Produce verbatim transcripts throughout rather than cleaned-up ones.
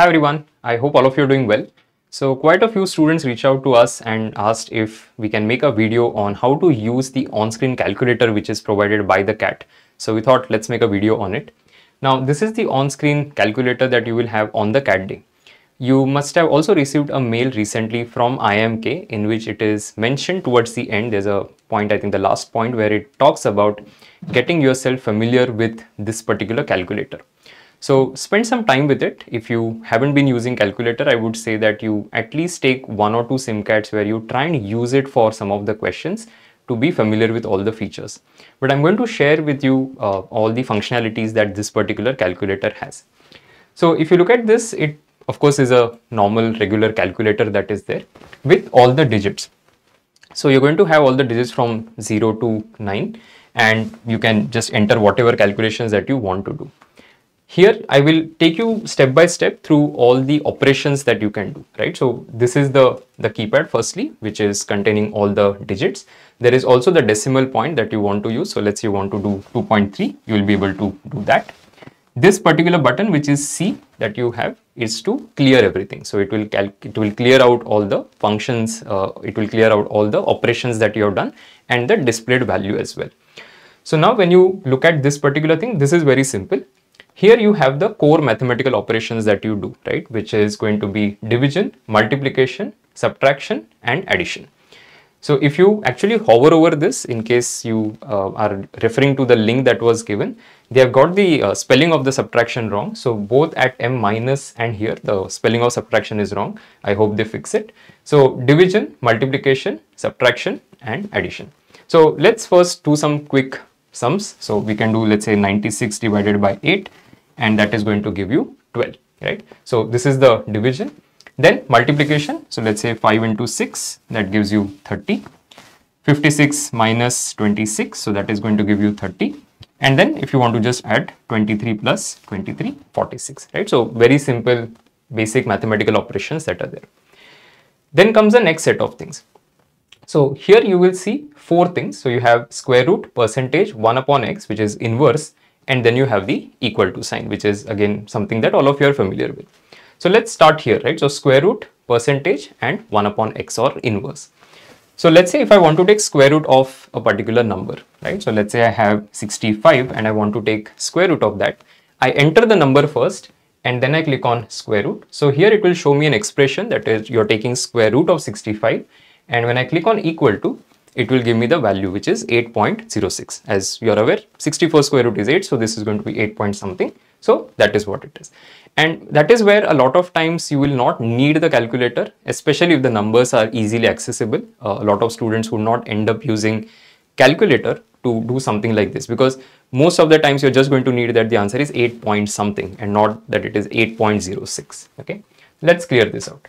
Hi everyone, I hope all of you are doing well. So quite a few students reached out to us and asked if we can make a video on how to use the on-screen calculator which is provided by the CAT. So we thought let's make a video on it. Now this is the on-screen calculator that you will have on the CAT day. You must have also received a mail recently from I M K in which it is mentioned towards the end. There's a point, I think the last point, where it talks about getting yourself familiar with this particular calculator. So spend some time with it. If you haven't been using calculator, I would say that you at least take one or two SimCats where you try and use it for some of the questions to be familiar with all the features. But I'm going to share with you uh, all the functionalities that this particular calculator has. So if you look at this, it of course is a normal regular calculator that is there with all the digits. So you're going to have all the digits from zero to nine and you can just enter whatever calculations that you want to do. Here, I will take you step by step through all the operations that you can do, right? So this is the, the keypad firstly, which is containing all the digits. There is also the decimal point that you want to use. So let's say you want to do two point three, you will be able to do that. This particular button, which is C that you have, is to clear everything. So it will, it will clear out all the functions, uh, it will clear out all the operations that you have done and the displayed value as well. So now when you look at this particular thing, this is very simple. Here you have the core mathematical operations that you do, right, which is going to be division, multiplication, subtraction and addition. So if you actually hover over this, in case you uh, are referring to the link that was given, they have got the uh, spelling of the subtraction wrong. So both at M minus and here, the spelling of subtraction is wrong. I hope they fix it. So division, multiplication, subtraction and addition. So let's first do some quick sums. So we can do, let's say, ninety-six divided by eight. And that is going to give you twelve, right? So this is the division, then multiplication. So let's say five into six, that gives you thirty, fifty-six minus twenty-six. So that is going to give you thirty. And then if you want to just add twenty-three plus twenty-three, forty-six, right? So very simple, basic mathematical operations that are there. Then comes the next set of things. So here you will see four things. So you have square root, percentage, one upon x, which is inverse. And then you have the equal to sign, which is again something that all of you are familiar with. So let's start here, right? So square root, percentage and one upon x or inverse. So let's say if I want to take square root of a particular number, right? So let's say I have sixty-five and I want to take square root of that. I enter the number first and then I click on square root. So here it will show me an expression that is you're taking square root of sixty-five. And when I click on equal to, it will give me the value, which is eight point zero six. As you are aware, sixty-four square root is eight. So this is going to be eight point something. So that is what it is. And that is where a lot of times you will not need the calculator, especially if the numbers are easily accessible. Uh, a lot of students would not end up using calculator to do something like this, because most of the times you're just going to need that the answer is eight point something and not that it is eight point zero six. Okay, let's clear this out.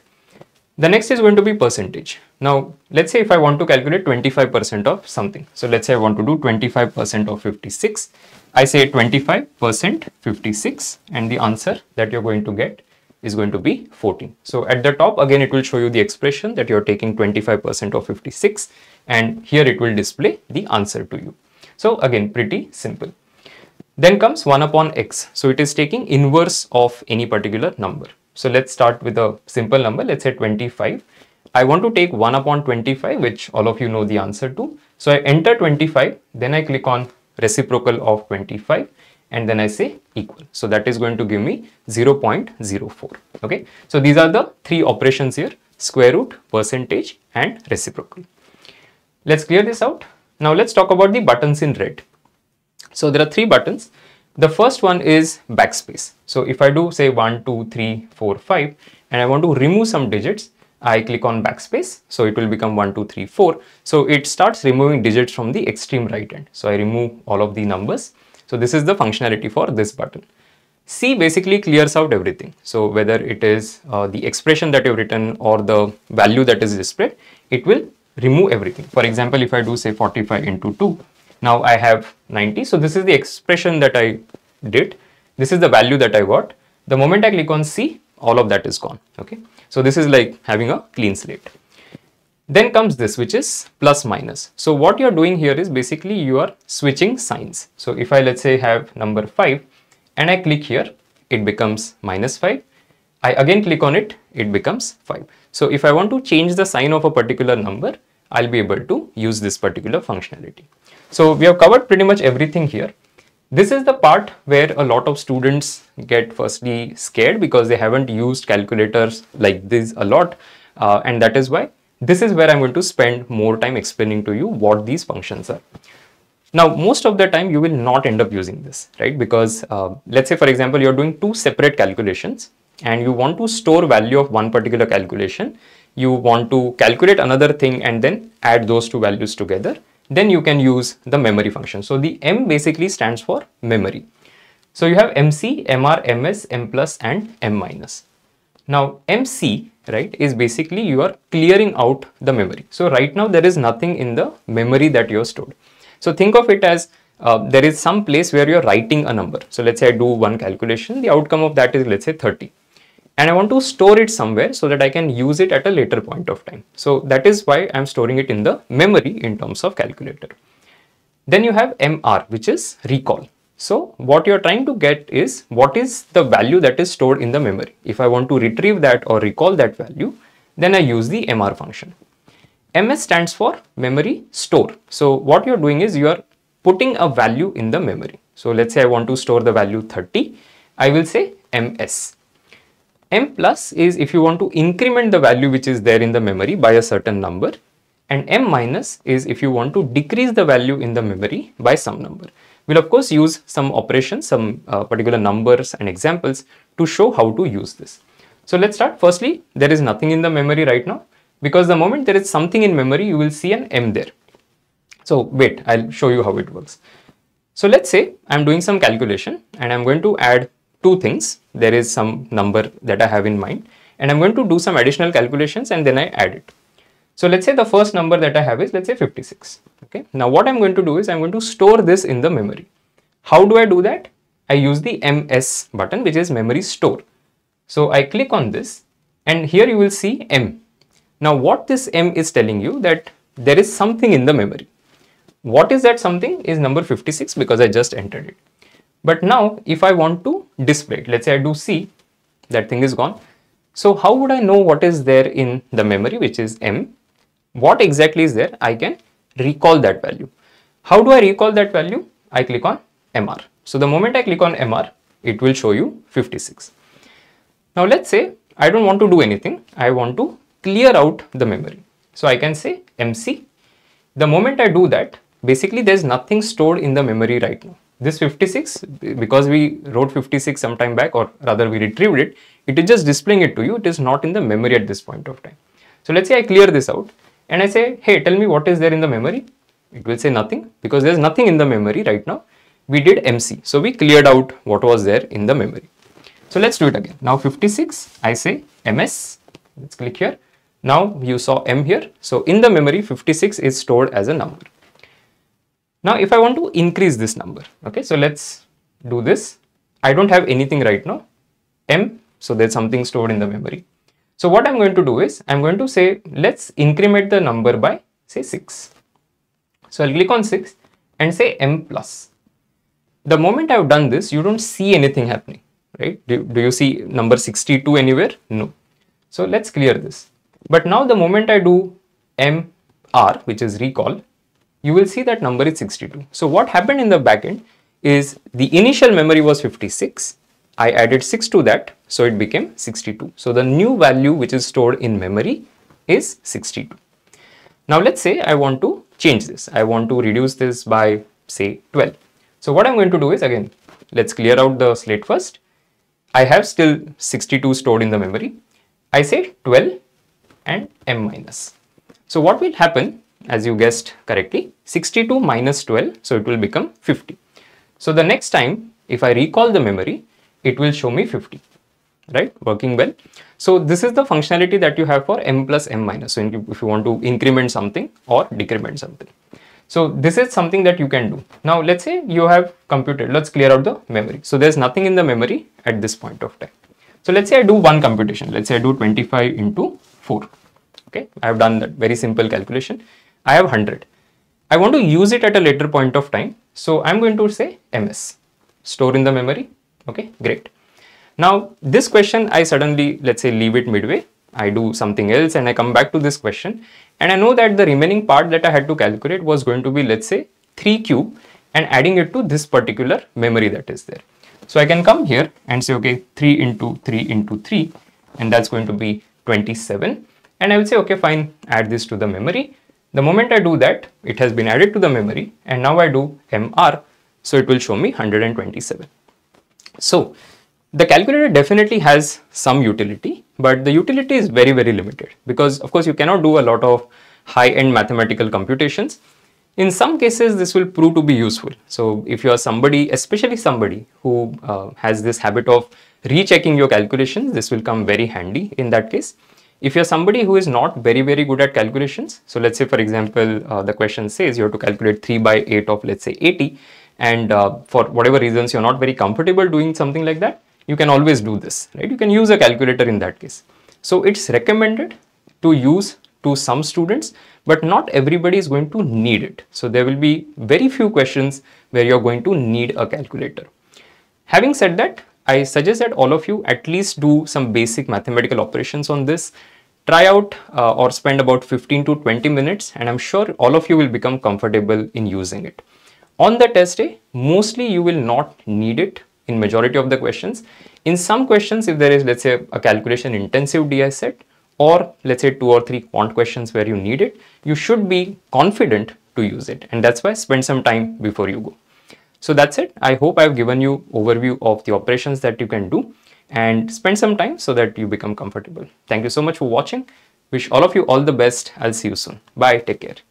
The next is going to be percentage. Now, let's say if I want to calculate twenty-five percent of something. So let's say I want to do twenty-five percent of fifty-six. I say twenty-five percent fifty-six and the answer that you're going to get is going to be fourteen. So at the top, again, it will show you the expression that you're taking twenty-five percent of fifty-six and here it will display the answer to you. So again, pretty simple. Then comes one upon x. So it is taking inverse of any particular number. So let's start with a simple number. Let's say twenty-five. I want to take one upon twenty-five, which all of you know the answer to. So I enter twenty-five, then I click on reciprocal of twenty-five and then I say equal. So that is going to give me zero point zero four. Okay. So these are the three operations here: square root, percentage and reciprocal. Let's clear this out. Now let's talk about the buttons in red. So there are three buttons. The first one is backspace. So if I do say one, two, three, four, five and I want to remove some digits, I click on backspace. So it will become one, two, three, four. So it starts removing digits from the extreme right end. So I remove all of the numbers. So this is the functionality for this button. C basically clears out everything. So whether it is uh, the expression that you've written or the value that is displayed, it will remove everything. For example, if I do say forty-five into two, now I have ninety. So this is the expression that I did. This is the value that I got. The moment I click on C, all of that is gone. Okay. So this is like having a clean slate. Then comes this, which is plus minus. So what you're doing here is basically you are switching signs. So if I, let's say, have number five and I click here, it becomes minus five. I again click on it, it becomes five. So if I want to change the sign of a particular number, I'll be able to use this particular functionality. So we have covered pretty much everything here. This is the part where a lot of students get firstly scared because they haven't used calculators like this a lot, uh, and that is why this is where I'm going to spend more time explaining to you what these functions are. Now, most of the time you will not end up using this, right? Because uh, let's say, for example, you're doing two separate calculations and you want to store value of one particular calculation. You want to calculate another thing and then add those two values together. Then you can use the memory function. So the M basically stands for memory. So you have M C, M R, M S, M plus and M minus. Now M C, right, is basically you are clearing out the memory. So right now there is nothing in the memory that you have stored. So think of it as uh, there is some place where you're writing a number. So let's say I do one calculation, the outcome of that is let's say thirty. And I want to store it somewhere so that I can use it at a later point of time. So that is why I'm storing it in the memory in terms of calculator. Then you have M R, which is recall. So what you're trying to get is what is the value that is stored in the memory. If I want to retrieve that or recall that value, then I use the M R function. M S stands for memory store. So what you're doing is you're putting a value in the memory. So let's say I want to store the value thirty. I will say M S. M plus is if you want to increment the value which is there in the memory by a certain number, and M minus is if you want to decrease the value in the memory by some number. We'll of course use some operations, some uh, particular numbers and examples to show how to use this. So let's start. Firstly, there is nothing in the memory right now because the moment there is something in memory, you will see an M there. So wait, I'll show you how it works. So let's say I'm doing some calculation and I'm going to add two things. There is some number that I have in mind and I'm going to do some additional calculations and then I add it. So let's say the first number that I have is let's say fifty-six. Okay. Now what I'm going to do is I'm going to store this in the memory. How do I do that? I use the M S button, which is memory store. So I click on this and here you will see M. Now what this M is telling you that there is something in the memory. What is that something is number fifty-six because I just entered it. But now if I want to display it, let's say I do C, that thing is gone. So how would I know what is there in the memory, which is M? What exactly is there? I can recall that value. How do I recall that value? I click on M R. So the moment I click on M R, it will show you fifty-six. Now let's say I don't want to do anything. I want to clear out the memory. So I can say M C. The moment I do that, basically there's nothing stored in the memory right now. This fifty-six, because we wrote fifty-six sometime back, or rather we retrieved it, it is just displaying it to you. It is not in the memory at this point of time. So let's say I clear this out and I say, hey, tell me what is there in the memory. It will say nothing because there's nothing in the memory right now. We did M C. So we cleared out what was there in the memory. So let's do it again. Now fifty-six, I say M S. Let's click here. Now you saw M here. So in the memory, fifty-six is stored as a number. Now, if I want to increase this number, okay, so let's do this. I don't have anything right now, M, so there's something stored in the memory. So what I'm going to do is, I'm going to say, let's increment the number by, say, six. So I'll click on six and say M plus. The moment I've done this, you don't see anything happening, right? Do, do you see number sixty-two anywhere? No. So let's clear this. But now the moment I do M R, which is recall, you will see that number is sixty-two. So what happened in the backend is the initial memory was fifty-six. I added six to that, so it became sixty-two. So the new value which is stored in memory is sixty-two. Now let's say I want to change this. I want to reduce this by say twelve. So what I'm going to do is again, let's clear out the slate first. I have still sixty-two stored in the memory. I say twelve and M minus. So what will happen? As you guessed correctly, sixty-two minus twelve, so it will become fifty. So the next time, if I recall the memory, it will show me fifty, right? Working well. So this is the functionality that you have for M plus M minus. So if you want to increment something or decrement something. So this is something that you can do. Now, let's say you have computed, let's clear out the memory. So there's nothing in the memory at this point of time. So let's say I do one computation. Let's say I do twenty-five into four. Okay, I have done that very simple calculation. I have one hundred. I want to use it at a later point of time. So I'm going to say M S, store in the memory. Okay, great. Now this question I suddenly, let's say, leave it midway. I do something else and I come back to this question, and I know that the remaining part that I had to calculate was going to be, let's say, three cube and adding it to this particular memory that is there. So I can come here and say, okay, three into three into three, and that's going to be twenty-seven. And I will say, okay, fine, add this to the memory. The moment I do that, it has been added to the memory, and now I do M R, so it will show me one hundred twenty-seven. So the calculator definitely has some utility, but the utility is very, very limited because, of course, you cannot do a lot of high-end mathematical computations. In some cases, this will prove to be useful. So if you are somebody, especially somebody who uh, has this habit of rechecking your calculations, this will come very handy in that case. If you're somebody who is not very, very good at calculations, so let's say, for example, uh, the question says you have to calculate three by eight of, let's say, eighty, and uh, for whatever reasons, you're not very comfortable doing something like that, you can always do this, right? You can use a calculator in that case. So it's recommended to use to some students, but not everybody is going to need it. So there will be very few questions where you're going to need a calculator. Having said that, I suggest that all of you at least do some basic mathematical operations on this. Try out uh, or spend about fifteen to twenty minutes, and I'm sure all of you will become comfortable in using it. On the test day, mostly you will not need it in majority of the questions. In some questions, if there is, let's say, a calculation intensive D I set, or let's say two or three quant questions where you need it, you should be confident to use it. And that's why spend some time before you go. So that's it. I hope I've given you an overview of the operations that you can do, and spend some time so that you become comfortable. Thank you so much for watching. Wish all of you all the best. I'll see you soon. Bye. Take care.